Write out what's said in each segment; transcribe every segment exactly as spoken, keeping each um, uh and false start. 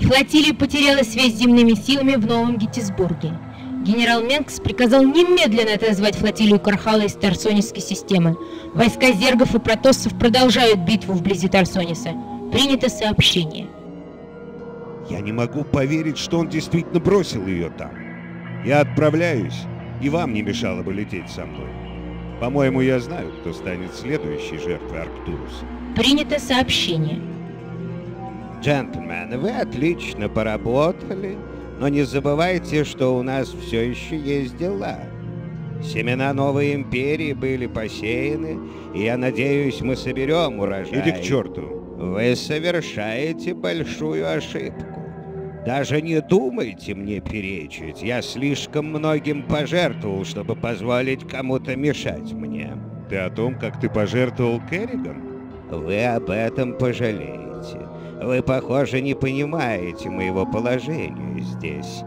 Флотилия потерялась связь с земными силами в Новом Геттисберге. Генерал Менкс приказал немедленно отозвать флотилию Кархала из Тарсонисской системы. Войска зергов и протоссов продолжают битву вблизи Тарсониса. Принято сообщение. Я не могу поверить, что он действительно бросил ее там. Я отправляюсь, и вам не мешало бы лететь со мной. По-моему, я знаю, кто станет следующей жертвой Арктуруса. Принято сообщение. Джентльмены, вы отлично поработали, но не забывайте, что у нас все еще есть дела. Семена новой империи были посеяны, и я надеюсь, мы соберем урожай. Иди к черту. Вы совершаете большую ошибку. Даже не думайте мне перечить. Я слишком многим пожертвовал, чтобы позволить кому-то мешать мне. Ты о том, как ты пожертвовал Керриган? Вы об этом пожалеете. Вы, похоже, не понимаете моего положения здесь.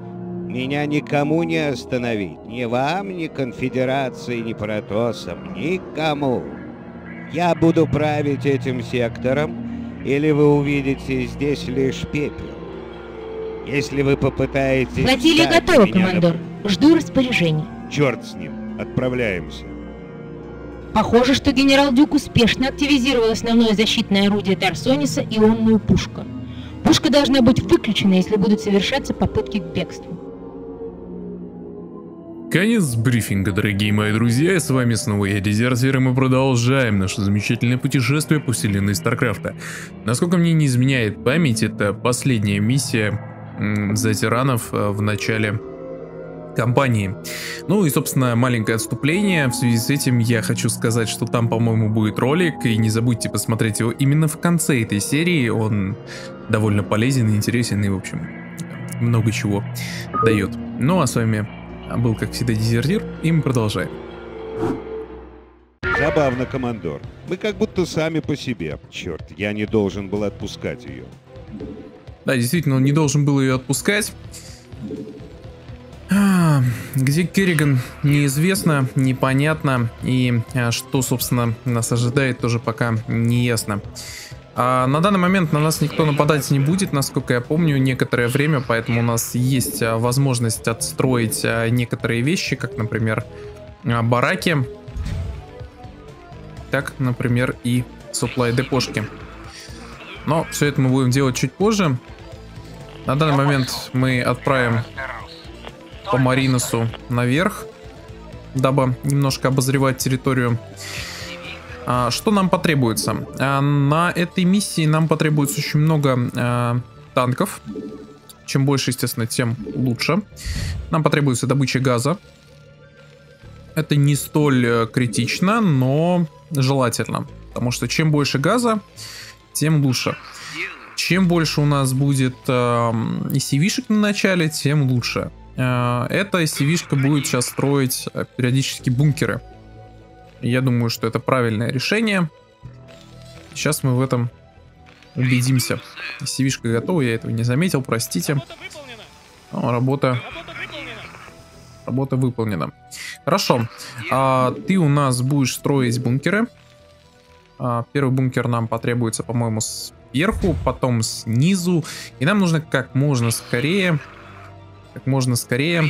Меня никому не остановить. Ни вам, ни конфедерации, ни протоссам. Никому. Я буду править этим сектором, или вы увидите здесь лишь пепел. Если вы попытаетесь... Флотилия готова, командор. На... Жду распоряжений. Черт с ним. Отправляемся. Похоже, что генерал Дюк успешно активизировал основное защитное орудие Тарсониса — ионную пушку. Пушка должна быть выключена, если будут совершаться попытки к бегству. Конец брифинга, дорогие мои друзья, и с вами снова я, Дезертир, и мы продолжаем наше замечательное путешествие по вселенной Старкрафта. Насколько мне не изменяет память, это последняя миссия за тиранов в начале компании. Ну и, собственно, маленькое отступление. В связи с этим я хочу сказать, что там, по-моему, будет ролик, и не забудьте посмотреть его именно в конце этой серии. Он довольно полезен и интересен, и, в общем, много чего дает. Ну а с вами был, как всегда, Дезертир, и мы продолжаем. Забавно, командор. Мы как будто сами по себе. Черт, я не должен был отпускать ее. Да, действительно, он не должен был ее отпускать. Где Керриган, неизвестно, непонятно, и что, собственно, нас ожидает, тоже пока не ясно. А на данный момент на нас никто нападать не будет, насколько я помню, некоторое время, поэтому у нас есть возможность отстроить некоторые вещи, как, например, бараки, так, например, и supply-депошки. Но все это мы будем делать чуть позже. На данный момент мы отправим... по Маринусу наверх, дабы немножко обозревать территорию. А, что нам потребуется? А, на этой миссии нам потребуется очень много а, танков. Чем больше, естественно, тем лучше. Нам потребуется добыча газа. Это не столь критично, но желательно. Потому что чем больше газа, тем лучше. Чем больше у нас будет а, и си ви-шек на начале, тем лучше. Эта си ви-шка будет сейчас строить периодически бункеры. Я думаю, что это правильное решение. Сейчас мы в этом убедимся. си ви-шка готова, я этого не заметил, простите. О, работа... Работа выполнена. Хорошо. А, ты у нас будешь строить бункеры. А, первый бункер нам потребуется, по-моему, сверху, потом снизу. И нам нужно как можно скорее... Как можно скорее.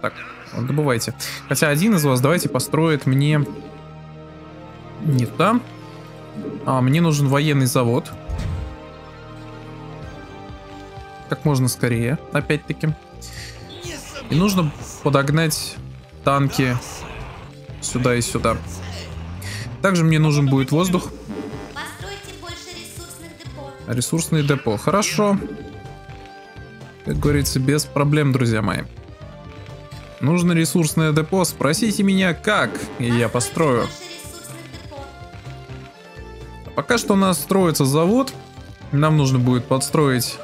Так, добывайте. Хотя один из вас, давайте, построит мне... Не там. А, мне нужен военный завод. Как можно скорее, опять-таки. И нужно подогнать танки сюда и сюда. Также мне нужен будет воздух. Ресурсное депо. Хорошо. Как говорится, без проблем, друзья мои. Нужно ресурсное депо. Спросите меня, как, и я построю. Пока что у нас строится завод. Нам нужно будет подстроить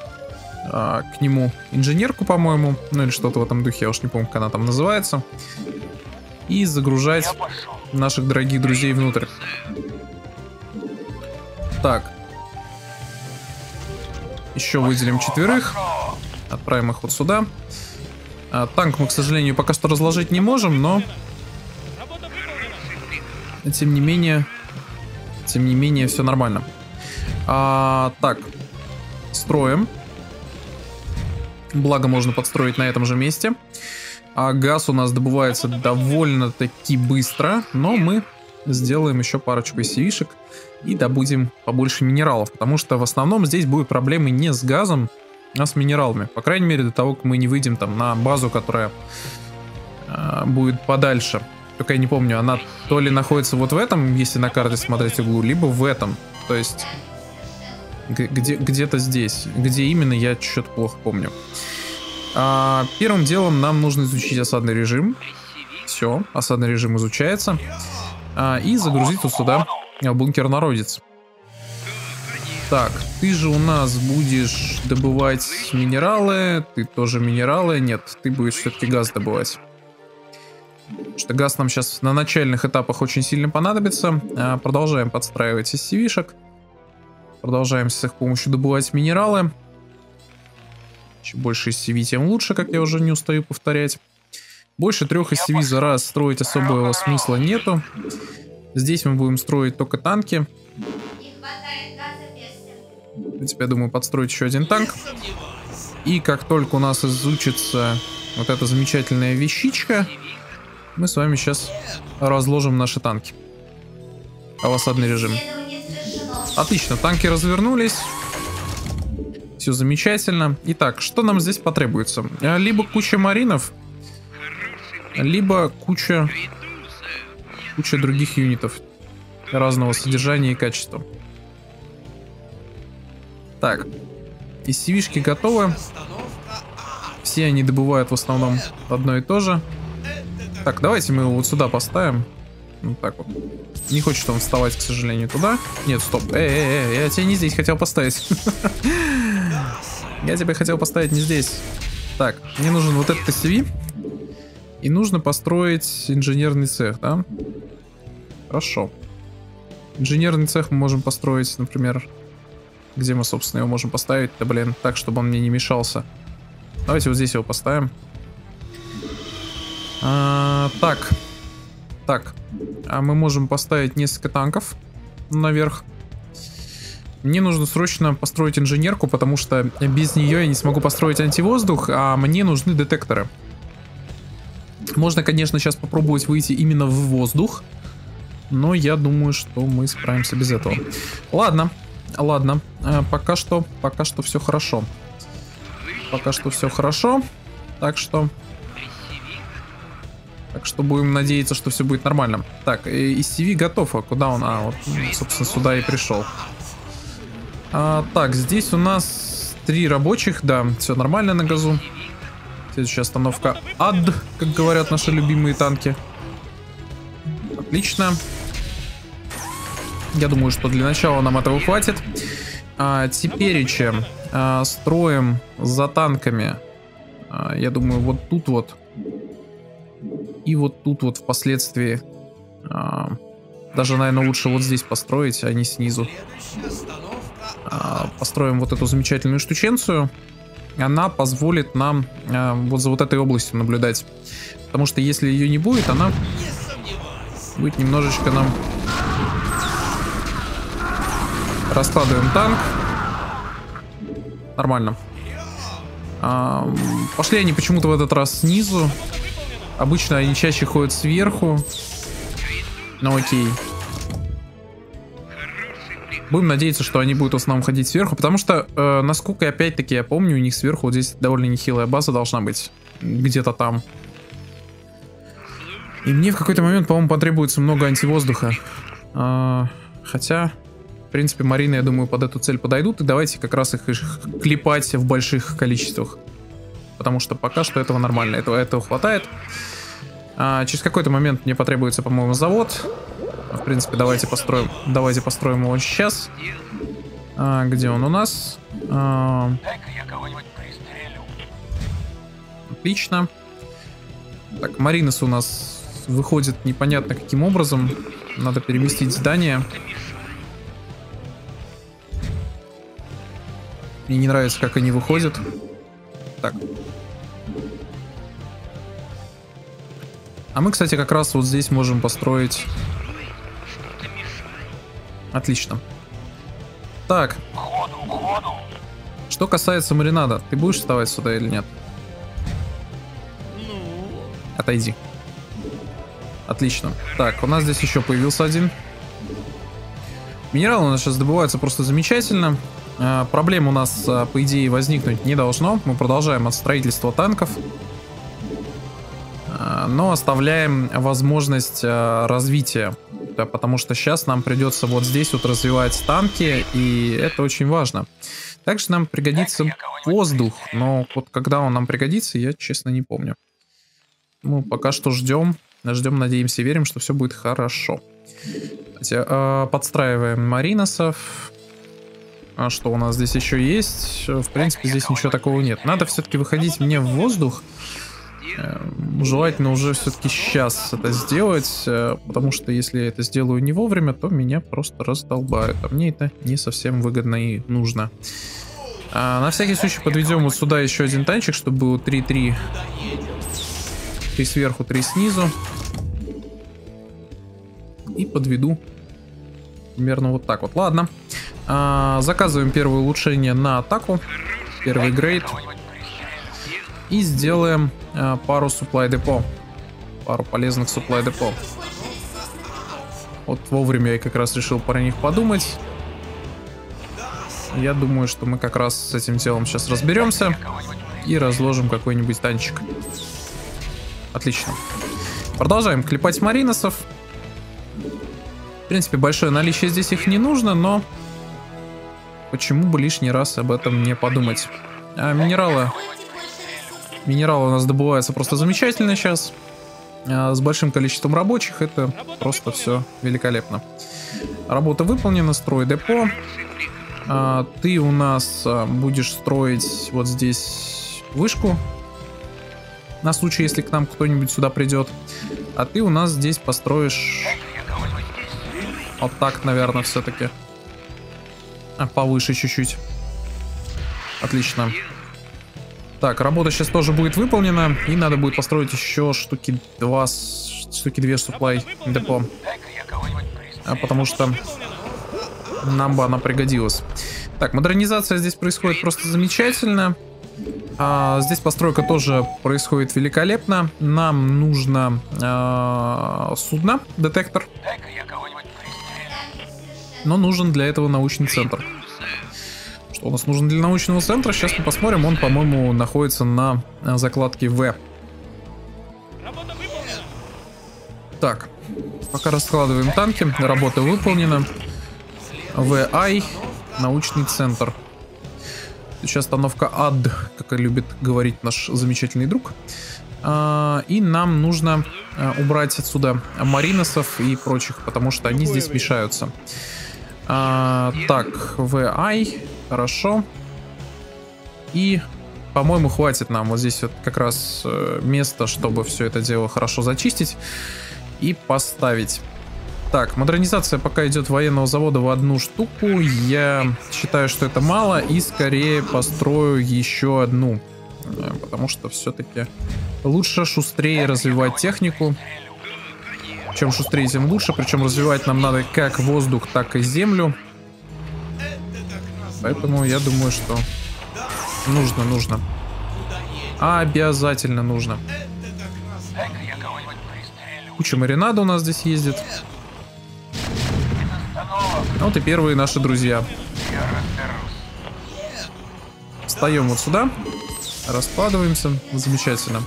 а, к нему инженерку, по-моему. Ну или что-то в этом духе, я уж не помню, как она там называется. И загружать наших дорогих друзей внутрь. Так. Еще выделим четверых. Отправим их вот сюда. А, танк мы, к сожалению, пока что разложить не можем, но... Тем не менее... Тем не менее, все нормально. А, так, строим. Благо можно подстроить на этом же месте. А газ у нас добывается довольно-таки быстро, но мы сделаем еще парочку сивишек и добудем побольше минералов, потому что в основном здесь будут проблемы не с газом, а с минералами. По крайней мере, до того, как мы не выйдем там на базу, которая э, будет подальше. Только я не помню, она то ли находится вот в этом, если на карте смотреть углу, либо в этом. То есть где, где-то здесь. Где именно, я что-то плохо помню. А, первым делом нам нужно изучить осадный режим. Все, осадный режим изучается. А, и загрузить вот сюда бункер-народец. Так, ты же у нас будешь добывать минералы, ты тоже минералы, нет, ты будешь все-таки газ добывать. Потому что газ нам сейчас на начальных этапах очень сильно понадобится. А, продолжаем подстраивать эс си ви-шек. Продолжаем с их помощью добывать минералы. Чем больше эс си ви, тем лучше, как я уже не устаю повторять. Больше трех эс си ви за раз строить особого смысла нету. Здесь мы будем строить только танки. Теперь, думаю, подстроить еще один танк. И как только у нас изучится вот эта замечательная вещичка, мы с вами сейчас разложим наши танки. А в осадный режим. Отлично, танки развернулись. Все замечательно. Итак, что нам здесь потребуется? Либо куча маринов, либо куча, куча других юнитов разного содержания и качества. Так, эс си ви-шки готовы. Все они добывают в основном одно и то же. Так, давайте мы его вот сюда поставим. Вот так вот. Не хочет он вставать, к сожалению, туда. Нет, стоп. Эй-эй-эй, я тебя не здесь хотел поставить. Я тебя хотел поставить не здесь. Так, мне нужен вот этот эс си ви. И нужно построить инженерный цех, да? Хорошо. Инженерный цех мы можем построить, например... Где мы, собственно, его можем поставить? Да, блин, так, чтобы он мне не мешался. Давайте вот здесь его поставим. А, так. Так. А мы можем поставить несколько танков наверх. Мне нужно срочно построить инженерку, потому что без нее я не смогу построить антивоздух, а мне нужны детекторы. Можно, конечно, сейчас попробовать выйти именно в воздух, но я думаю, что мы справимся без этого. Ладно. Ладно, пока что, пока что все хорошо. Пока что все хорошо. Так что... Так что будем надеяться, что все будет нормально. Так, эс си ви готов. А куда он? А, вот, собственно, сюда и пришел. А, так, здесь у нас три рабочих. Да, все нормально на газу. Следующая остановка ад, как говорят наши любимые танки. Отлично. Я думаю, что для начала нам этого хватит. А, теперь чем? А, строим за танками. А, я думаю, вот тут вот. И вот тут вот впоследствии. А, даже, наверное, лучше вот здесь построить, а не снизу. А, построим вот эту замечательную штученцию. Она позволит нам а, вот за вот этой областью наблюдать. Потому что если ее не будет, она будет немножечко нам... Раскладываем танк. Нормально. А, пошли они почему-то в этот раз снизу. Обычно они чаще ходят сверху. Ну окей. Будем надеяться, что они будут в основном ходить сверху. Потому что, э, насколько опять-таки я помню, у них сверху вот здесь довольно нехилая база должна быть. Где-то там. И мне в какой-то момент, по-моему, потребуется много антивоздуха. А, хотя... В принципе, марины, я думаю, под эту цель подойдут. И давайте как раз их, их клепать в больших количествах. Потому что пока что этого нормально. Этого, этого хватает. А, через какой-то момент мне потребуется, по-моему, завод. В принципе, давайте построим, давайте построим его сейчас. А, где он у нас? А... Отлично. Так, маринес у нас выходит непонятно каким образом. Надо переместить здание. Мне не нравится, как они выходят. Так. А мы, кстати, как раз вот здесь можем построить. Отлично. Так. Ходу, ходу. Что касается маринада, ты будешь вставать сюда или нет? Ну. Отойди. Отлично. Так, у нас здесь еще появился один. Минералы у нас сейчас добываются просто замечательно. А, проблем у нас, а, по идее, возникнуть не должно. Мы продолжаем от строительства танков. А, но оставляем возможность а, развития. Да, потому что сейчас нам придется вот здесь вот развивать танки. И это очень важно. Также нам пригодится воздух. Но вот когда он нам пригодится, я, честно, не помню. Ну, пока что ждем. Ждем, надеемся и верим, что все будет хорошо. Подстраиваем мариносов. А что у нас здесь еще есть? В принципе, здесь ничего такого нет. Надо все-таки выходить мне в воздух. Желательно уже все-таки сейчас это сделать. Потому что если я это сделаю не вовремя, то меня просто раздолбают. А мне это не совсем выгодно и нужно. А на всякий случай подведем вот сюда еще один танчик, чтобы было три-три. Три сверху, три снизу. И подведу примерно вот так вот. Ладно. А, заказываем первое улучшение на атаку. Первый грейд. И сделаем а, пару supply депо. Пару полезных supply депо. Вот вовремя я как раз решил про них подумать. Я думаю, что мы как раз с этим делом сейчас разберемся. И разложим какой-нибудь танчик. Отлично. Продолжаем клепать мариносов. В принципе, большое наличие здесь их не нужно, но почему бы лишний раз об этом не подумать. А минералы. Минералы у нас добываются просто замечательно сейчас. А с большим количеством рабочих это просто все великолепно. Работа выполнена, строй депо. А ты у нас будешь строить вот здесь вышку. На случай, если к нам кто-нибудь сюда придет. А ты у нас здесь построишь... Вот так, наверное, все-таки. А, повыше чуть-чуть. Отлично. Так, работа сейчас тоже будет выполнена. И надо будет построить еще штуки два... Штуки две supply депо. А потому что... Нам бы она пригодилась. Так, модернизация здесь происходит просто замечательно. А, здесь постройка тоже происходит великолепно. Нам нужно а, судно, детектор. Но нужен для этого научный центр. Что у нас нужно для научного центра? Сейчас мы посмотрим. Он, по-моему, находится на закладке В. Так, пока раскладываем танки. Работа выполнена. ВИ, научный центр. Сейчас остановка АД, как и любит говорить наш замечательный друг. А, и нам нужно а, убрать отсюда мариносов и прочих, потому что они здесь мешаются. А, так, ви ай, хорошо. И, по-моему, хватит нам вот здесь вот как раз место, чтобы все это дело хорошо зачистить и поставить. Так, модернизация пока идет военного завода в одну штуку. Я считаю, что это мало, и скорее построю еще одну. Потому что все-таки лучше шустрее развивать технику. Чем шустрее, тем лучше. Причем развивать нам надо как воздух, так и землю. Поэтому я думаю, что нужно, нужно. Обязательно нужно. Куча маринада у нас здесь ездит. Вот и первые наши друзья. Встаем вот сюда. Раскладываемся. Замечательно.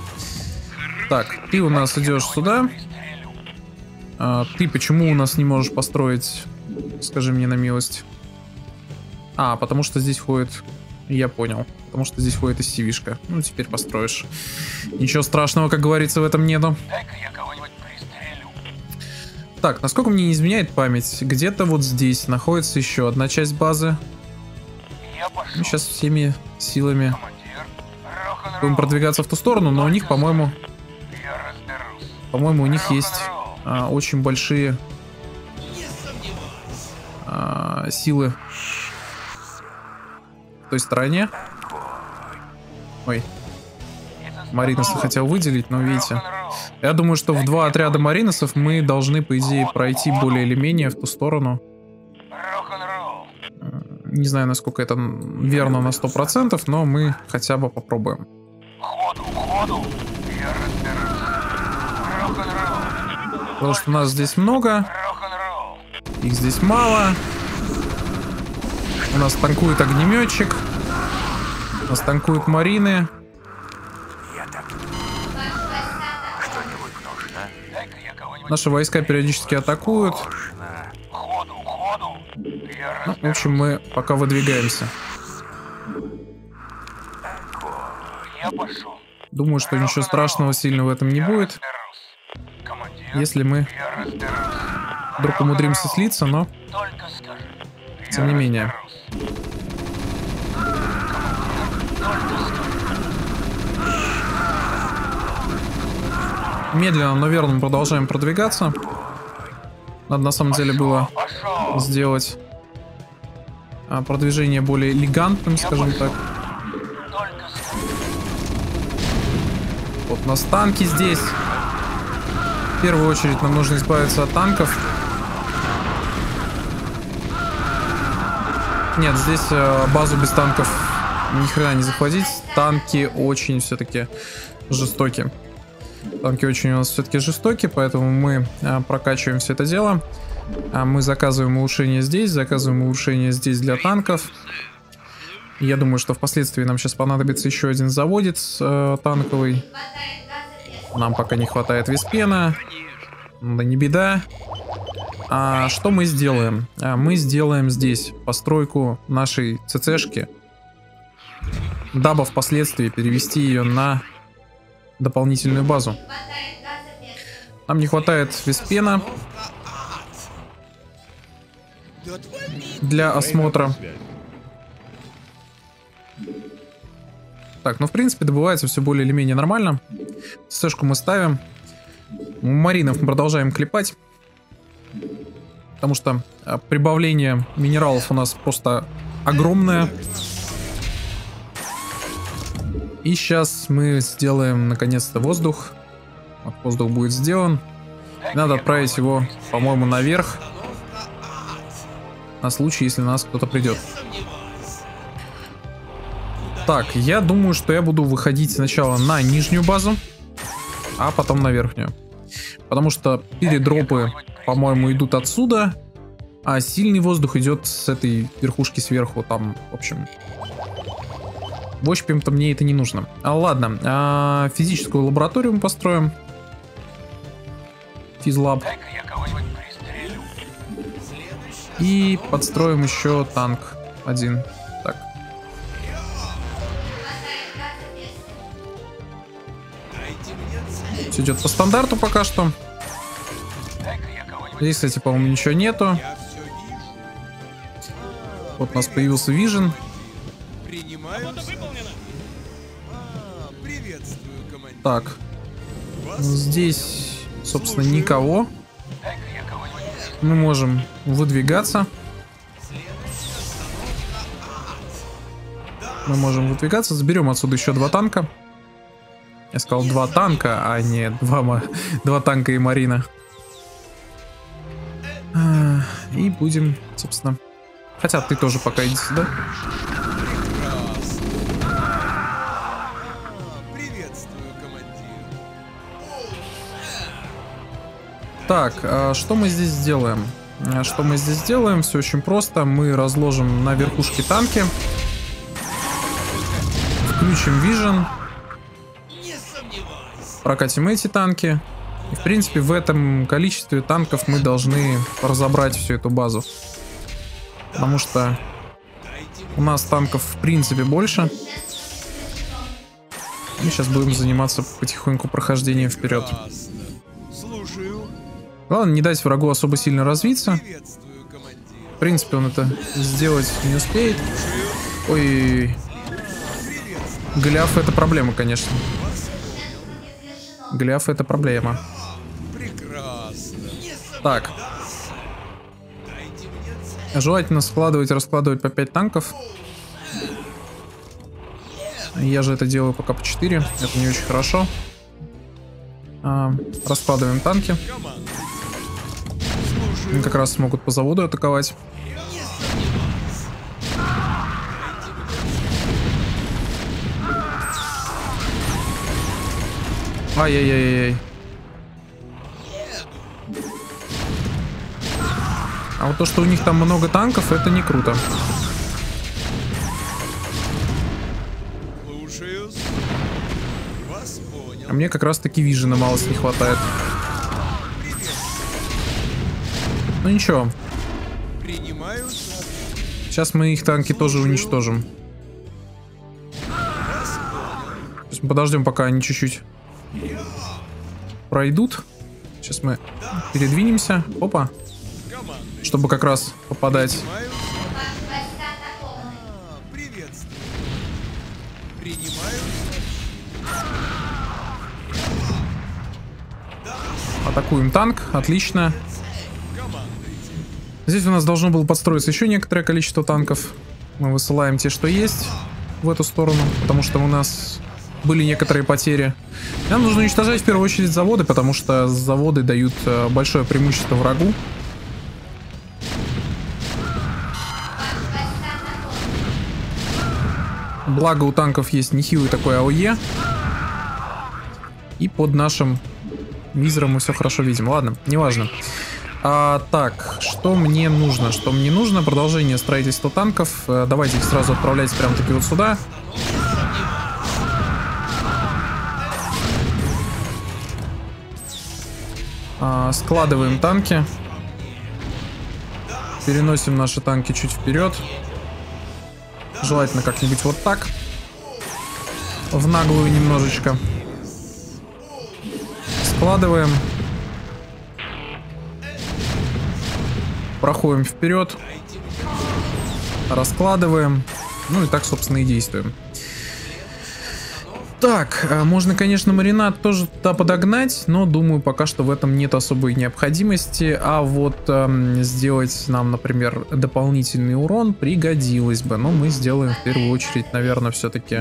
Так, ты у нас идешь сюда. А, ты почему у нас не можешь построить? Скажи мне на милость. А, потому что здесь ходит... Я понял. Потому что здесь ходит эс ти ви-шка. Ну, теперь построишь. Ничего страшного, как говорится, в этом нету. Так, насколько мне не изменяет память, где-то вот здесь находится еще одна часть базы. Мы сейчас всеми силами будем продвигаться в ту сторону, но у них, по-моему, по-моему, у них есть а, очень большие а, силы в той стороне. Ой, мариносов хотел выделить, но видите... Я думаю, что в два отряда мариносов мы должны, по идее, пройти более или менее в ту сторону. не знаю, насколько это верно на сто процентов, но мы хотя бы попробуем. Ходу, ходу. Потому что нас здесь много, их здесь мало. У нас танкует огнеметчик, у нас танкуют марины. Наши войска периодически атакуют. Ну, в общем, мы пока выдвигаемся. Думаю, что ничего страшного сильно в этом не будет, если мы вдруг умудримся слиться, но тем не менее. Медленно, но верно мы продолжаем продвигаться. Надо на самом деле было сделать продвижение более элегантным, скажем так. Вот у нас танки здесь. В первую очередь нам нужно избавиться от танков. Нет, здесь базу без танков ни хрена не захватить. Танки очень все-таки жестоки. Танки очень у нас все-таки жестоки, поэтому мы а, прокачиваем все это дело. А мы заказываем улучшение здесь, заказываем улучшение здесь для танков. Я думаю, что впоследствии нам сейчас понадобится еще один заводец э, танковый. Нам пока не хватает виспена. Да не беда. А что мы сделаем? А мы сделаем здесь постройку нашей ЦЦшки, дабы впоследствии перевести ее на дополнительную базу. Нам не хватает виспена для осмотра. Так, ну в принципе добывается все более или менее нормально. Сэшку мы ставим. Маринов мы продолжаем клепать, потому что прибавление минералов у нас просто огромное. И сейчас мы сделаем наконец-то воздух. Вот воздух будет сделан. Надо отправить его, по-моему, наверх. На случай, если на нас кто-то придет. Так, я думаю, что я буду выходить сначала на нижнюю базу, а потом на верхнюю. Потому что передропы, по-моему, идут отсюда, а сильный воздух идет с этой верхушки сверху. Там, в общем... В общем-то, мне это не нужно. А, ладно, а, физическую лабораторию мы построим. Физлаб. И подстроим еще танк один. Так. Все идет по стандарту пока что. Здесь, кстати, по-моему, ничего нету. Вот у нас появился Vision. Так, здесь, собственно, никого. Мы можем выдвигаться. Мы можем выдвигаться. Заберем отсюда еще два танка. Я сказал два танка, а не два, два танка и марина. И будем, собственно... Хотя ты тоже пока иди сюда. Так, а что мы здесь сделаем? А что мы здесь делаем? Все очень просто. Мы разложим на верхушке танки. Включим Vision. Прокатим эти танки. И, в принципе, в этом количестве танков мы должны разобрать всю эту базу. Потому что у нас танков, в принципе, больше. И сейчас будем заниматься потихоньку прохождением вперед. Главное не дать врагу особо сильно развиться. В принципе, он это сделать не успеет. Ой, Голиаф — это проблема, конечно. Голиаф — это проблема. Так. Желательно складывать и раскладывать по пять танков. Я же это делаю пока по четыре. Это не очень хорошо. А, раскладываем танки. Они как раз смогут по заводу атаковать. Ай-яй-яй-яй. А вот то, что у них там много танков, это не круто. А мне как раз таки вижена малость не хватает. Ну ничего. Сейчас мы их танки тоже уничтожим. Сейчас мы подождем, пока они чуть-чуть пройдут. Сейчас мы передвинемся. Опа. Чтобы как раз попадать. Атакуем танк. Отлично. Здесь у нас должно было подстроиться еще некоторое количество танков. Мы высылаем те, что есть, в эту сторону, потому что у нас были некоторые потери. Нам нужно уничтожать в первую очередь заводы, потому что заводы дают большое преимущество врагу. Благо у танков есть нехилый такой АОЕ. И под нашим визором мы все хорошо видим. Ладно, неважно. А, так, что мне нужно? Что мне нужно? Продолжение строительства танков. Давайте их сразу отправлять прям таки вот сюда. А, складываем танки. Переносим наши танки чуть вперед. Желательно как-нибудь вот так. В наглую немножечко. Складываем. Проходим вперед, раскладываем, ну и так, собственно, и действуем. Так, можно, конечно, маринад тоже туда подогнать, но, думаю, пока что в этом нет особой необходимости. А вот эм, сделать нам, например, дополнительный урон пригодилось бы. Но мы сделаем в первую очередь, наверное, все-таки...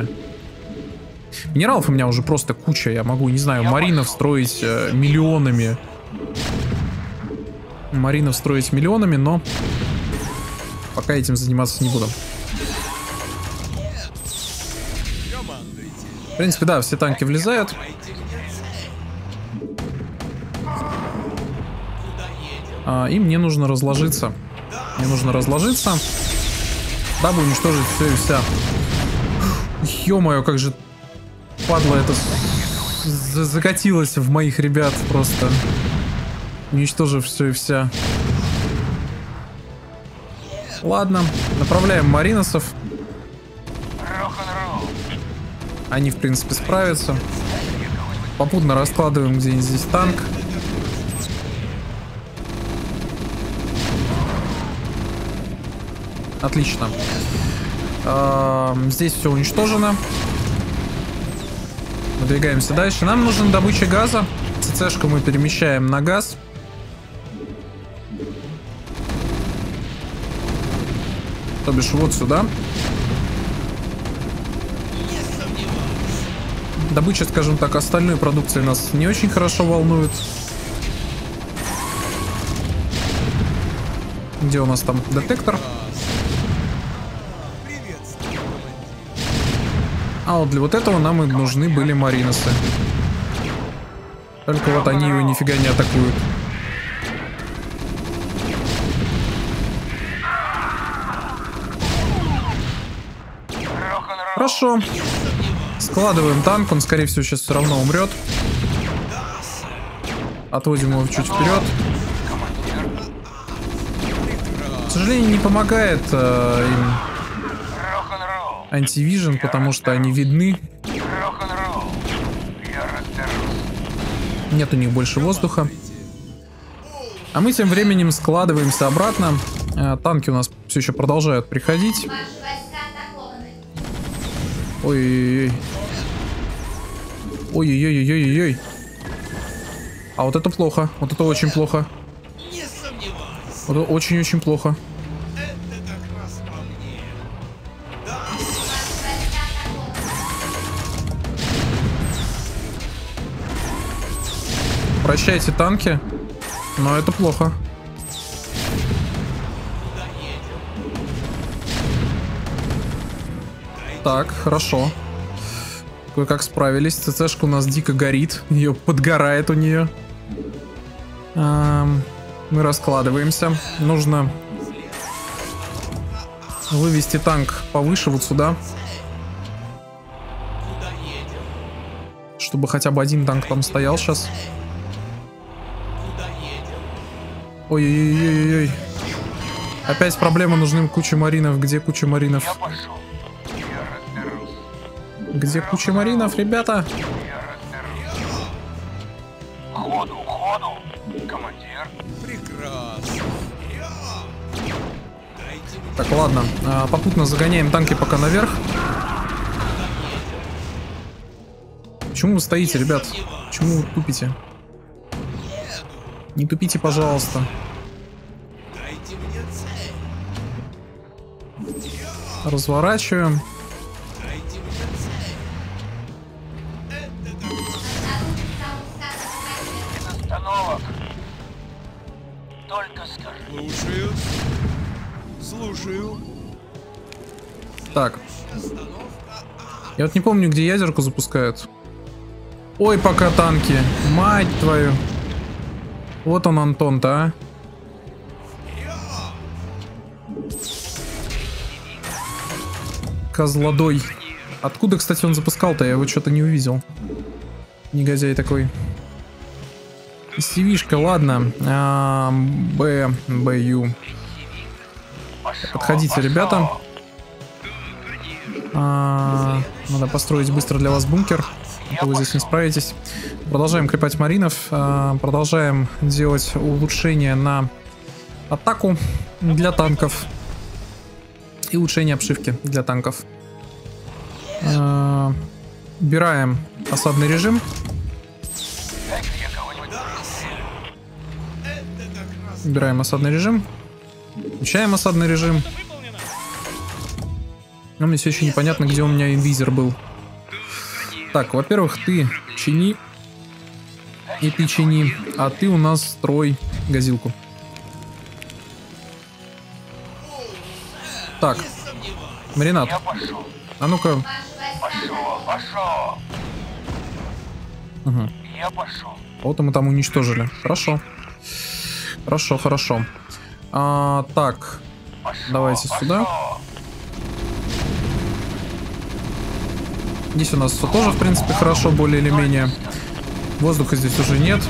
Минералов у меня уже просто куча, я могу, не знаю, маринов строить э, миллионами. Маринов строить миллионами, но пока этим заниматься не буду. В принципе, да, все танки влезают. А, и мне нужно разложиться. Мне нужно разложиться, дабы уничтожить все и вся. Ё-моё, как же падла это закатилась в моих ребят просто. Уничтожив все и вся. Ладно, направляем мариносов. Они, в принципе, справятся. Попутно раскладываем где-нибудь здесь танк. Отлично. Здесь все уничтожено. Выдвигаемся дальше. Нам нужна добыча газа. ЦЦшку мы перемещаем на газ. То бишь вот сюда. Добыча, скажем так, остальной продукции нас не очень хорошо волнует. Где у нас там детектор? А вот для вот этого нам и нужны были мариносы. Только вот они его нифига не атакуют. Хорошо. Складываем танк, он, скорее всего, сейчас все равно умрет. Отводим его чуть вперед. К сожалению, не помогает э, им антивижн, потому что они видны. Нет у них больше воздуха. А мы тем временем складываемся обратно. Э, танки у нас все еще продолжают приходить. Ой-ой-ой. Ой-ой-ой-ой-ой-ой. А вот это плохо. Вот это очень плохо. Вот это очень-очень плохо. Прощайте, танки. Но это плохо. Так, хорошо. кое-как справились. ЦЦшка у нас дико горит. Ее подгорает у нее. Эм, мы раскладываемся. Нужно вывести танк повыше вот сюда. Чтобы хотя бы один танк там стоял сейчас. Ой-ой-ой-ой-ой. Опять проблема, нужны куча маринов. Где куча маринов? Где куча маринов, ребята? Ходу, ходу, командир. Прекрасно. Так, ладно. Попутно загоняем танки пока наверх. Почему вы стоите, ребят? Почему вы тупите? Не тупите, пожалуйста. Разворачиваем. Слушаю. Слушаю. Так. Я вот не помню, где ядерку запускают. Ой, пока танки. Мать твою. Вот он, Антон-то, а. Козлодой. Откуда, кстати, он запускал-то? Я его что-то не увидел. Негодяй такой. Сивишка, ладно. А, Б, Б-Ю. Подходите, ребята. А, надо построить быстро для вас бункер. А вы здесь не справитесь. Продолжаем крепать маринов. А, продолжаем делать улучшения на атаку для танков. И улучшение обшивки для танков. А, убираем осадный режим. Убираем осадный режим. Включаем осадный режим. Но мне все еще непонятно, где у меня инвизор был. Так, во-первых, ты чини. И ты чини. А ты у нас строй газилку. Так. Маринад. А ну-ка. Угу. Вот мы там уничтожили. Хорошо. Хорошо, хорошо. А, так, пошел, давайте пошел. Сюда. Здесь у нас все тоже, в принципе, хорошо, более или менее. Воздуха здесь уже нет.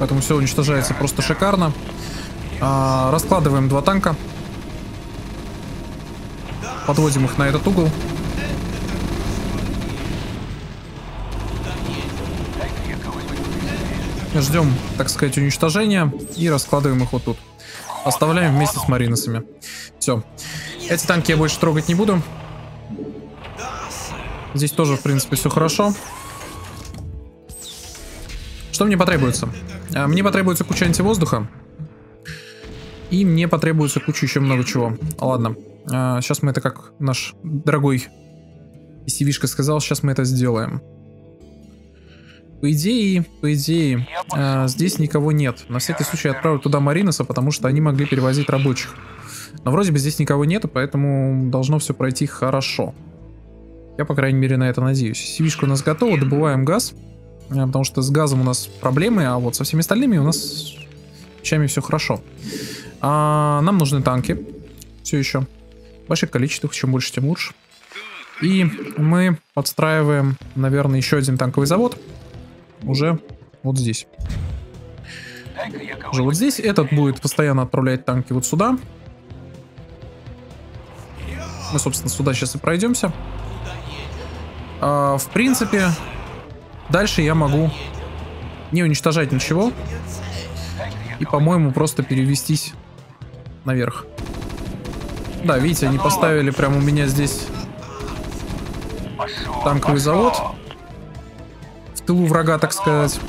Поэтому все уничтожается просто шикарно. А, раскладываем два танка. Подводим их на этот угол. Ждем, так сказать, уничтожения и раскладываем их вот тут. Оставляем вместе с мариносами. Все. Эти танки я больше трогать не буду. Здесь тоже, в принципе, все хорошо. Что мне потребуется? Мне потребуется куча антивоздуха. И мне потребуется куча еще много чего. Ладно. Сейчас мы это, как наш дорогой Сивишка сказал, сейчас мы это сделаем. По идее, по идее, э, здесь никого нет. На всякий случай отправлю туда мариноса, потому что они могли перевозить рабочих. Но вроде бы здесь никого нет, поэтому должно все пройти хорошо. Я, по крайней мере, на это надеюсь. Сивишка у нас готова, добываем газ. Э, потому что с газом у нас проблемы, а вот со всеми остальными у нас с вещами все хорошо. А, нам нужны танки. Все еще. В больших количествах, чем больше, тем лучше. И мы подстраиваем, наверное, еще один танковый завод. Уже вот здесь. Уже вот здесь. Этот будет постоянно отправлять танки вот сюда. Мы, собственно, сюда сейчас и пройдемся. А, в принципе, дальше я могу не уничтожать ничего. И, по-моему, просто перевестись наверх. Да, видите, они поставили прямо у меня здесь танковый завод. Тылу врага, так сказать.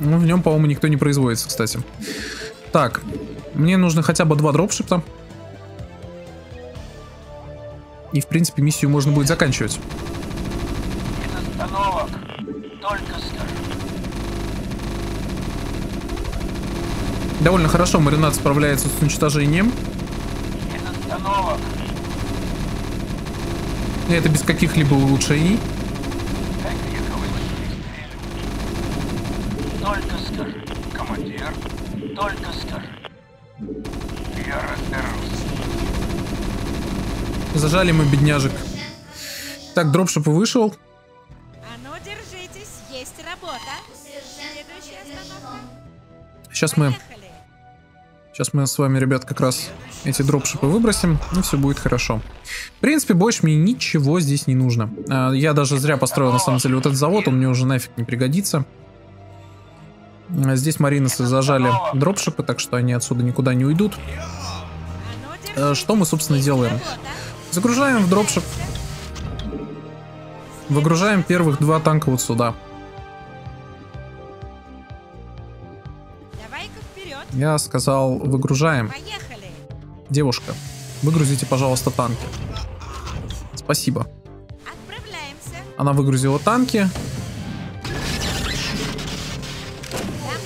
Ну, в нем, по-моему, никто не производится, кстати. Так, мне нужно хотя бы два дропшипта. И, в принципе, миссию можно будет заканчивать. Довольно хорошо маринад справляется с уничтожением. И это без каких-либо улучшений. Только скажи, командир, только скажи. Я разберусь. Зажали мы бедняжек. Так, дропшип вышел. А ну, держитесь, есть работа. Следующая остановка. Сейчас мы... Сейчас мы с вами, ребят, как раз эти дропшипы выбросим, и все будет хорошо. В принципе, больше мне ничего здесь не нужно. Я даже зря построил, на самом деле, вот этот завод, он мне уже нафиг не пригодится. Здесь мариносы зажали дропшипы, так что они отсюда никуда не уйдут. Что мы, собственно, делаем? Загружаем в дропшип. Выгружаем первых два танка вот сюда. Я сказал, выгружаем. Поехали. Девушка, выгрузите, пожалуйста, танки. Спасибо. Она выгрузила танки.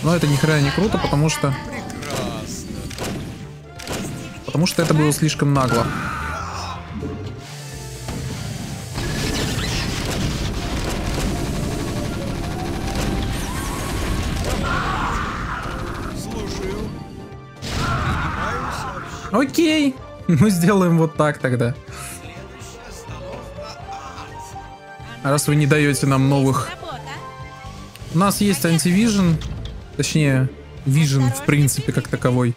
Но это ни хрена не круто, потому что... Потому что это было слишком нагло. Окей, мы сделаем вот так тогда. Раз вы не даете нам новых... У нас есть антивижн, точнее, вижн в принципе как таковой.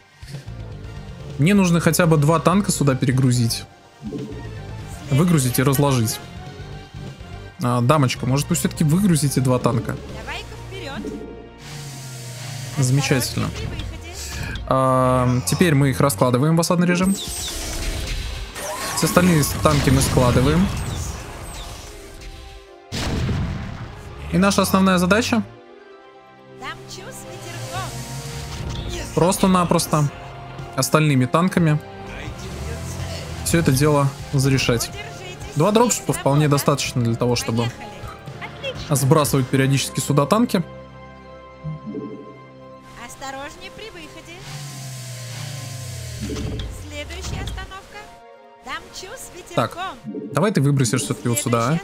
Мне нужно хотя бы два танка сюда перегрузить. Выгрузить и разложить. А, дамочка, может вы все-таки выгрузите два танка? Замечательно. Теперь мы их раскладываем в осадный режим. Все остальные танки мы складываем. И наша основная задача просто-напросто остальными танками все это дело зарешать. Два дропшипа вполне достаточно для того, чтобы сбрасывать периодически сюда танки. Так, давай ты выбросишь все-таки вот сюда, а?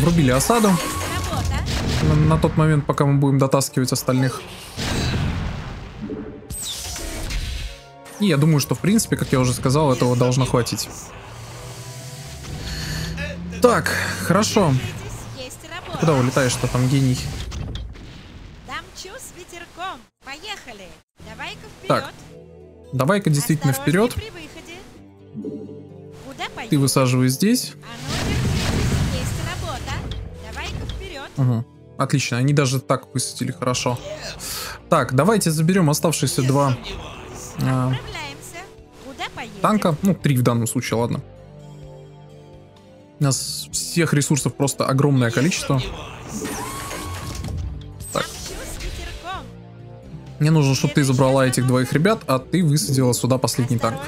Врубили осаду на, на тот момент, пока мы будем дотаскивать остальных. И я думаю, что в принципе, как я уже сказал, этого должно хватить. Так, хорошо. Ты куда улетаешь-то там, гений? Так. Давай-ка действительно вперед. Ты высаживай здесь. Угу. Отлично, они даже так высадили, хорошо. Так, давайте заберем оставшиеся два э, танка. Ну, три в данном случае, ладно. У нас всех ресурсов просто огромное количество. Мне нужно, чтобы ты забрала этих двоих ребят, а ты высадила сюда последний танк.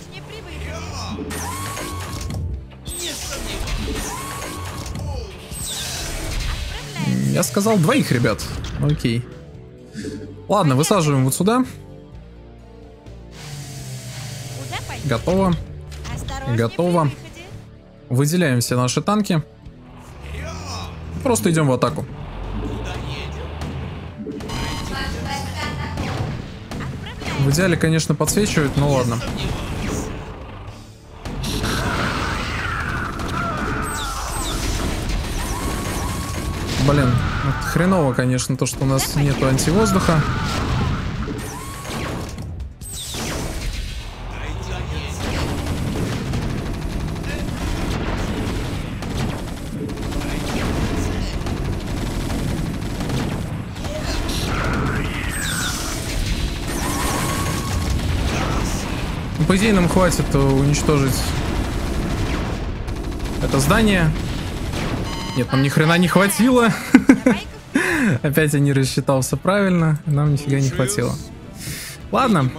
Я сказал двоих ребят. Окей. Ладно, высаживаем вот сюда. Готово. Готово. Выделяем все наши танки. Просто идем в атаку. В идеале, конечно, подсвечивают, но ладно. Блин, это хреново, конечно, то, что у нас нету антивоздуха. По идее, нам хватит уничтожить это здание. Нет, нам ни хрена не хватило. Опять я не рассчитался правильно. Нам нифига не хватило. Ладно.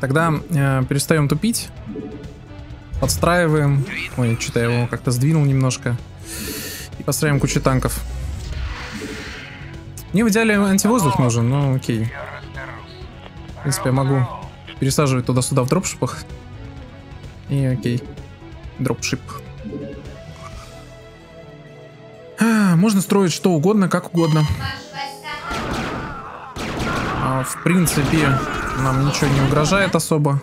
Тогда э, перестаем тупить. Подстраиваем. Ой, что-то я его как-то сдвинул немножко. И подстраиваем кучу танков. Мне в идеале антивоздух нужен, ну окей. В принципе, я могу пересаживать туда-сюда в дропшипах. И окей. Дропшип. Можно строить что угодно, как угодно. А, в принципе, нам ничего не угрожает особо.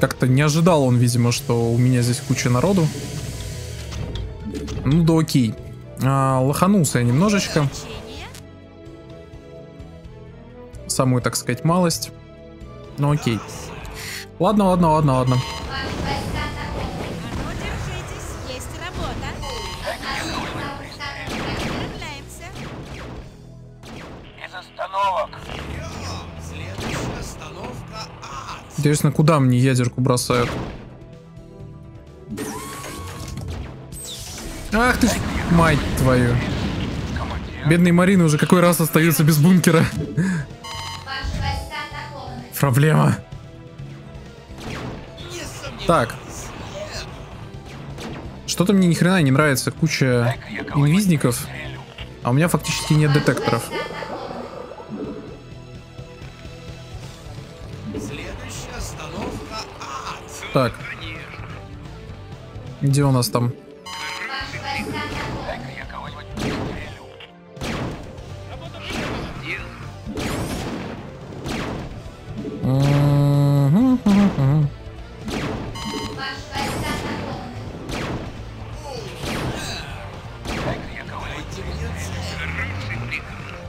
Как-то не ожидал он, видимо, что у меня здесь куча народу. Ну да окей. А, лоханулся я немножечко. Самую, так сказать, малость. Ну окей. Ладно, ладно, ладно, ладно. Интересно, куда мне ядерку бросают? Ах ты ж, мать твою. Бедные Марины уже какой раз остаются без бункера. Проблема. Так. Что-то мне ни хрена не нравится. Куча инвизников. А у меня фактически нет детекторов. Так. Где у нас там?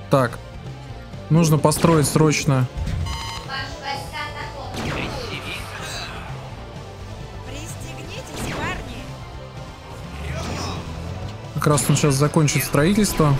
Так. Нужно построить срочно. Как раз он сейчас закончит строительство.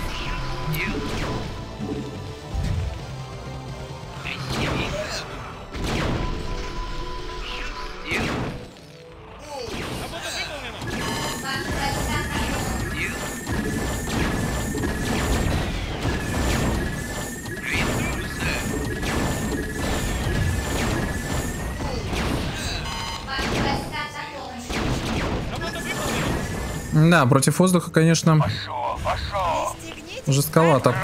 Да, против воздуха, конечно, пошел, пошел. Жестковато.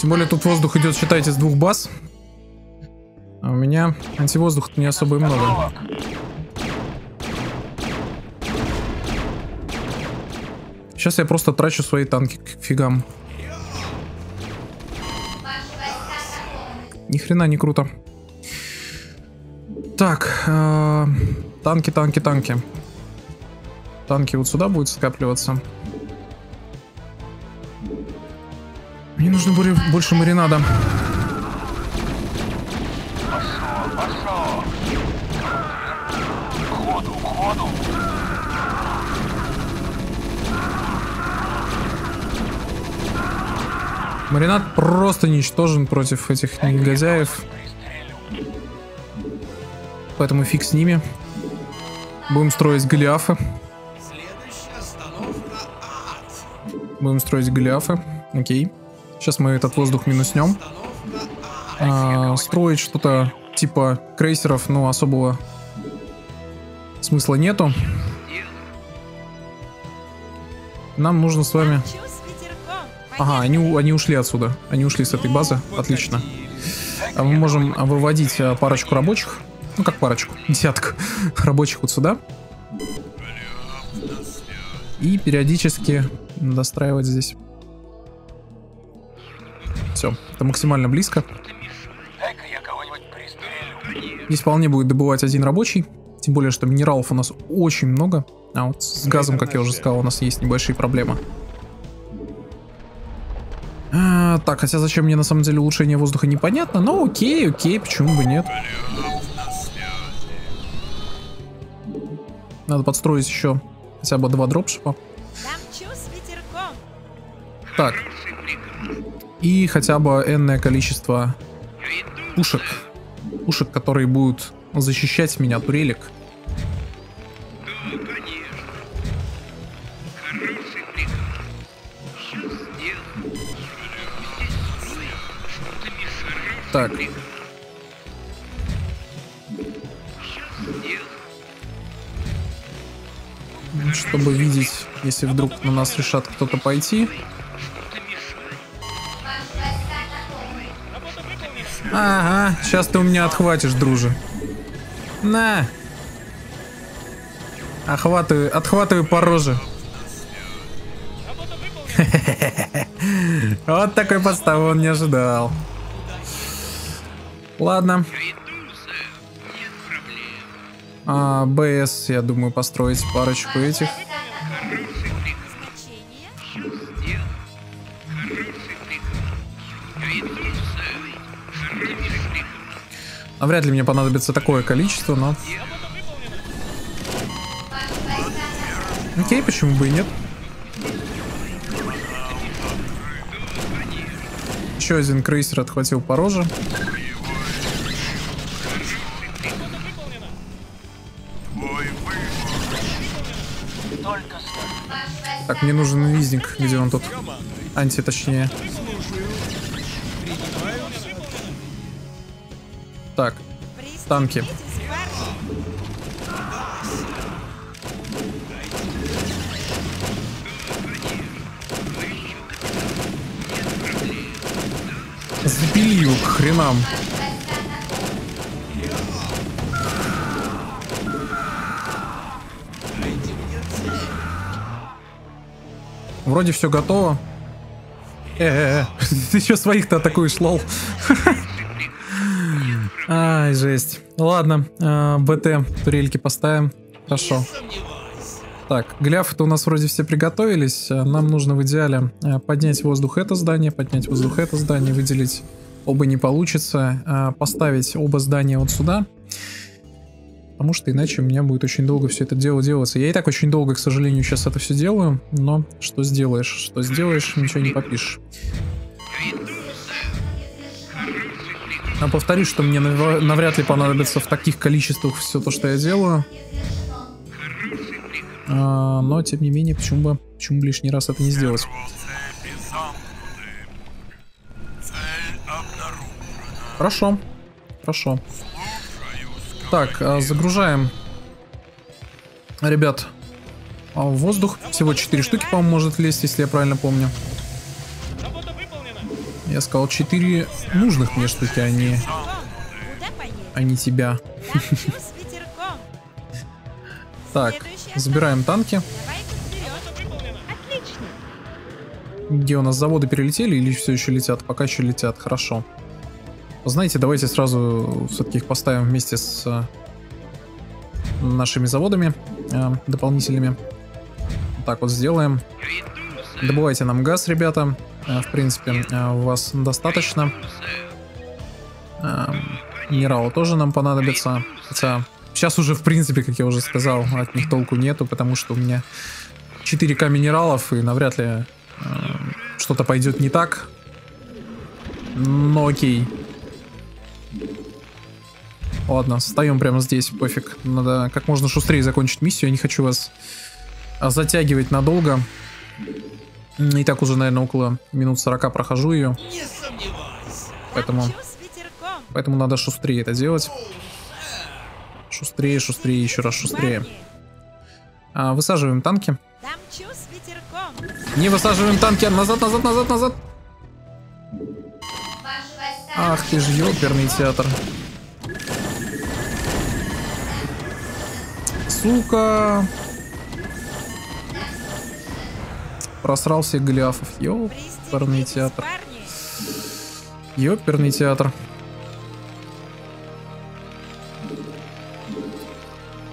Тем более тут воздух идет, считайте, с двух баз. А у меня антивоздуха-то не особо и много. Сейчас я просто трачу свои танки к фигам. Ни хрена не круто. Так, э танки, танки, танки. Танки вот сюда будут скапливаться. Мне нужно больше маринада. Пошел, пошел. Ходу, ходу. Маринад просто ничтожен против этих негодяев. Поэтому фиг с ними. Будем строить голиафы. Будем строить голиафы. Окей. Сейчас мы этот воздух минуснем. А, строить что-то типа крейсеров, ну, особого смысла нету. Нам нужно с вами... Ага, они, они ушли отсюда. Они ушли с этой базы. Отлично. А мы можем выводить парочку рабочих. Ну, как парочку, десяток рабочих вот сюда. И периодически достраивать здесь. Все, это максимально близко. Здесь вполне будет добывать один рабочий. Тем более, что минералов у нас очень много. А вот с газом, как я уже сказал, у нас есть небольшие проблемы. А, так, хотя зачем мне на самом деле улучшение воздуха, непонятно. Но окей, окей, почему бы нет. Надо подстроить еще хотя бы два дропшипа. Так. И хотя бы энное количество пушек. Пушек, которые будут защищать меня, турелек. Так. Чтобы видеть, если вдруг на нас решат кто-то пойти. Ага, сейчас ты у меня отхватишь, друже. На! Охватывай, отхватывай по роже. Вот такой подставы он не ожидал. Ладно. А, БС, я думаю, построить парочку этих. А вряд ли мне понадобится такое количество, но... Окей, почему бы и нет? Еще один крейсер отхватил по роже. Так, мне нужен визник, где он тут? Анти, точнее. Так, танки. Сбили его к хренам. Вроде все готово. Э-э-э, ты еще своих-то атакуешь, лол. Ай, жесть. Ладно, БТ, турельки поставим. Хорошо. Так, гляфы-то у нас вроде все приготовились. Нам нужно в идеале поднять воздух это здание, поднять воздух это здание, выделить оба не получится, поставить оба здания вот сюда. Потому что иначе у меня будет очень долго все это дело делаться. Я и так очень долго, к сожалению, сейчас это все делаю. Но что сделаешь? Что сделаешь, ничего не попишешь. А повторюсь, что мне нав- навряд ли понадобится в таких количествах все то, что я делаю. А, но, тем не менее, почему бы, почему бы лишний раз это не сделать? Хорошо. Хорошо. Так, загружаем, ребят, в воздух. Всего четыре штуки, по-моему, может лезть, если я правильно помню. Я сказал четыре нужных мне штуки, а не, а не тебя. Так, забираем танки. Где у нас заводы перелетели или все еще летят? Пока еще летят, хорошо. Знаете, давайте сразу все-таки их поставим вместе с нашими заводами э, дополнительными. Так вот сделаем. Добывайте нам газ, ребята. Э, в принципе, э, у вас достаточно. Э, минералы тоже нам понадобится. Хотя сейчас уже, в принципе, как я уже сказал, от них толку нету, потому что у меня четыре ка минералов, и навряд ли э, что-то пойдет не так. Но окей. Ладно, встаем прямо здесь, пофиг. Надо как можно шустрее закончить миссию. Я не хочу вас затягивать надолго. И так уже, наверное, около минут сорока прохожу ее. Поэтому, поэтому надо шустрее это делать. Шустрее, шустрее, еще раз шустрее. А, высаживаем танки. Не высаживаем танки. Назад, назад, назад, назад. Ах ты ж ёперный театр. Сука! Просрал всех голиафов. Ёперный театр. Ёперный театр.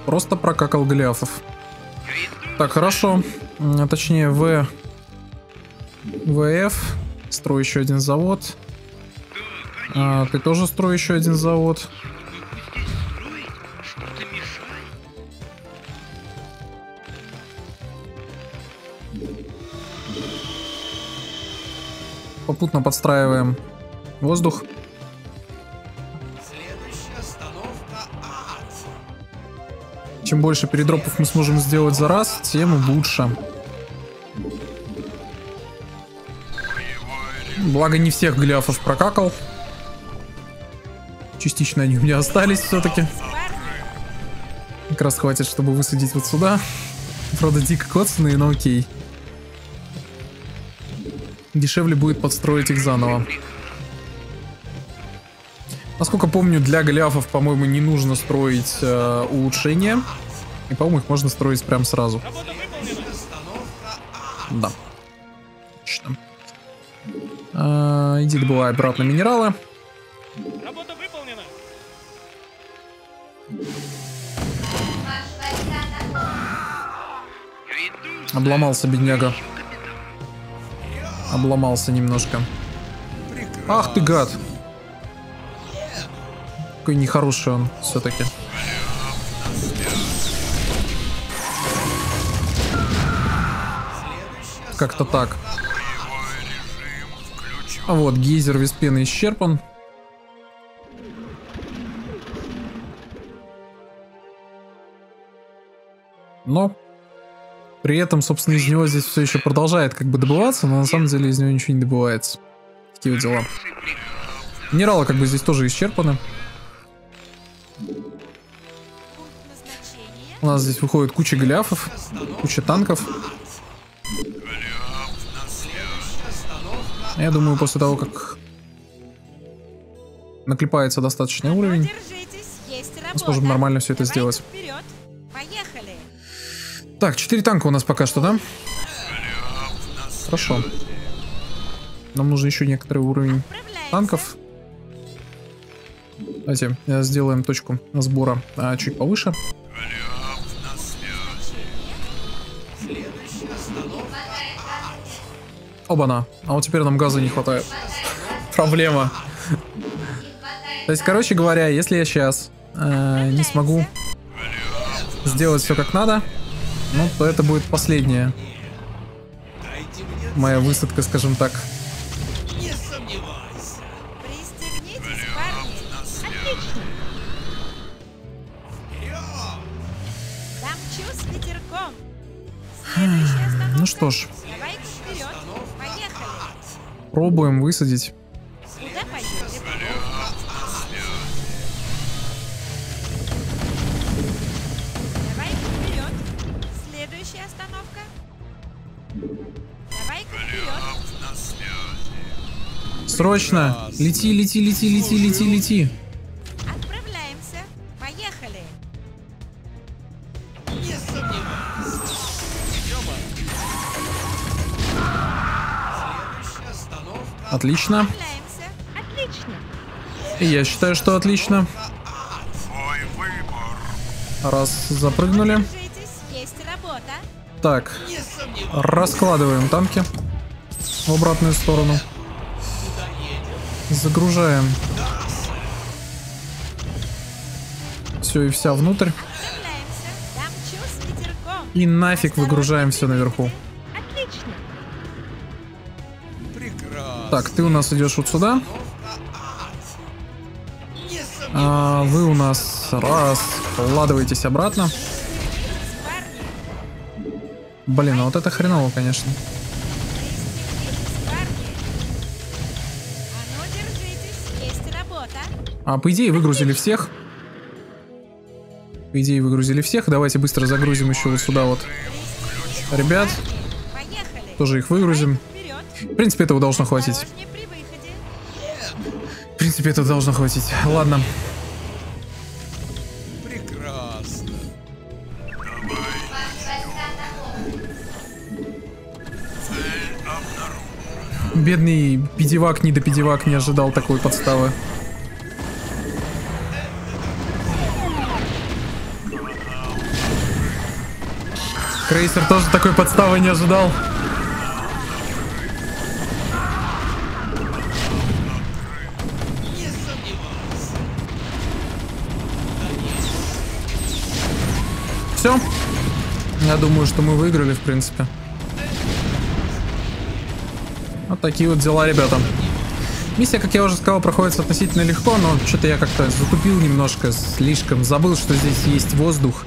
Просто прокакал голиафов. Так, хорошо. А, точнее, в... ВФ. Строй еще один завод. А, ты тоже строй еще один завод. Попутно подстраиваем воздух. Чем больше передропов мы сможем сделать за раз, тем лучше. Благо не всех голиафов прокакал. частично они у меня остались все-таки. Как раз хватит, чтобы высадить вот сюда. Правда, дико коцанные, но окей. Дешевле будет подстроить их заново. Насколько помню, для голиафов, по-моему, не нужно строить э, улучшения. И, по-моему, их можно строить прям сразу. Да. Отлично. А, иди добывай обратно минералы. Работа выполнена. Обломался, бедняга. Обломался немножко. Ах ты гад! Какой нехороший он все-таки. Как-то так. А вот гейзер Веспены исчерпан. Но при этом, собственно, из него здесь все еще продолжает как бы добываться, но на самом деле из него ничего не добывается. Такие вот дела. Минералы как бы здесь тоже исчерпаны. У нас здесь выходит куча голиафов, куча танков. Я думаю, после того, как наклепается достаточный уровень, мы сможем нормально все это сделать. Так, четыре танка у нас пока что, да? Хорошо. Нам нужен еще некоторый уровень танков. Давайте сделаем точку сбора а, чуть повыше. Оба-на. А вот теперь нам газа не хватает. Проблема. То есть, короче говоря, если я сейчас э, не смогу сделать все как надо, ну, то это будет последняя моя высадка, скажем так. Не сомневайся. Пристегнитесь, парни. Отлично. Дамчу с ветерком. Следующая остановка. Ну что ж. Давайте вперед. Поехали. Пробуем высадить. Куда поедем? Срочно! Лети, лети, лети, лети, лети, лети! Отправляемся! Поехали! Не сомневаюсь! Следующая остановка. Отлично! Отлично! И я считаю, что отлично. Раз запрыгнули. Так, раскладываем танки в обратную сторону. Загружаем все и вся внутрь. И нафиг выгружаем все наверху. Так, ты у нас идешь вот сюда. А вы у нас раскладываетесь обратно. Блин, а вот это хреново, конечно. А, по идее, выгрузили всех. По идее, выгрузили всех. Давайте быстро загрузим еще вот сюда вот ребят. Тоже их выгрузим. В принципе, этого должно хватить. В принципе, этого должно хватить. Ладно. Прекрасно. Бедный педивак, недопедивак, не ожидал такой подставы. Крейсер тоже такой подставы не ожидал. Все. Я думаю, что мы выиграли, в принципе. Вот такие вот дела, ребята. Миссия, как я уже сказал, проходит относительно легко, но что-то я как-то затупил немножко, слишком забыл, что здесь есть воздух.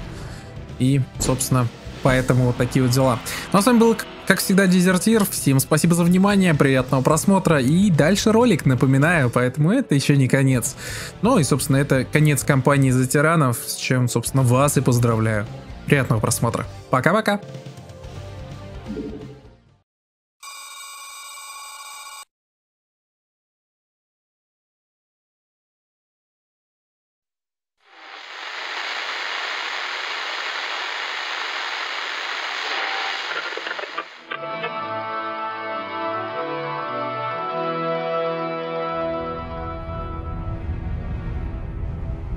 И, собственно... Поэтому вот такие вот дела. Ну, а с вами был Как всегда, Дезертир, всем спасибо за внимание, приятного просмотра, и дальше ролик, напоминаю, поэтому это еще не конец. Ну и, собственно, это конец кампании за тиранов, с чем, собственно, вас и поздравляю. Приятного просмотра. Пока-пока.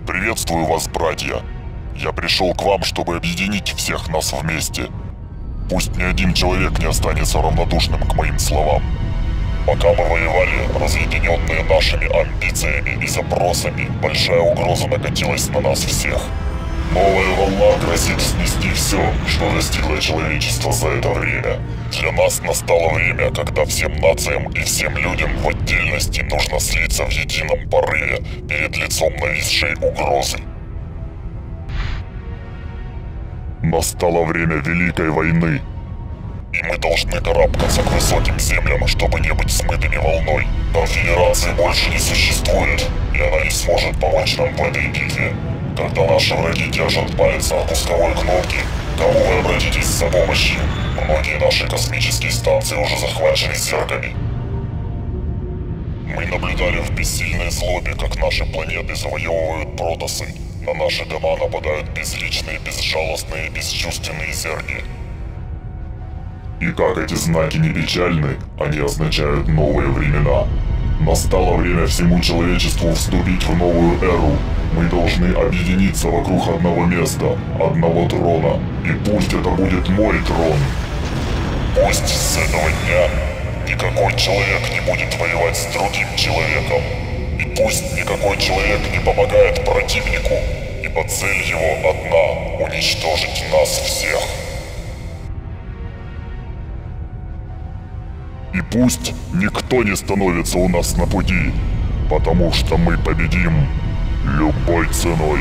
Приветствую вас, братья. Я пришел к вам, чтобы объединить всех нас вместе. Пусть ни один человек не останется равнодушным к моим словам. Пока мы воевали, разъединенные нашими амбициями и запросами, большая угроза накатилась на нас всех. Новая волна грозит снести все, что достигло человечество за это время. Для нас настало время, когда всем нациям и всем людям в отдельности нужно слиться в едином порыве перед лицом нависшей угрозы. Настало время Великой войны. И мы должны карабкаться к высоким землям, чтобы не быть смытыми волной. Конфедерации больше не существует, и она не сможет помочь нам в этой битве. Когда наши враги держат пальцы на пусковой кнопке, кому вы обратитесь за помощью? Многие наши космические станции уже захвачены зерками. Мы наблюдали в бессильной злобе, как наши планеты завоевывают протосы. На наши дома нападают безличные, безжалостные, бесчувственные зерги. И как эти знаки не печальны, они означают новые времена. Настало время всему человечеству вступить в новую эру. Мы должны объединиться вокруг одного места, одного трона. И пусть это будет мой трон. Пусть с этого дня никакой человек не будет воевать с другим человеком. И пусть никакой человек не помогает противнику, ибо цель его одна — уничтожить нас всех. И пусть никто не становится у нас на пути, потому что мы победим любой ценой.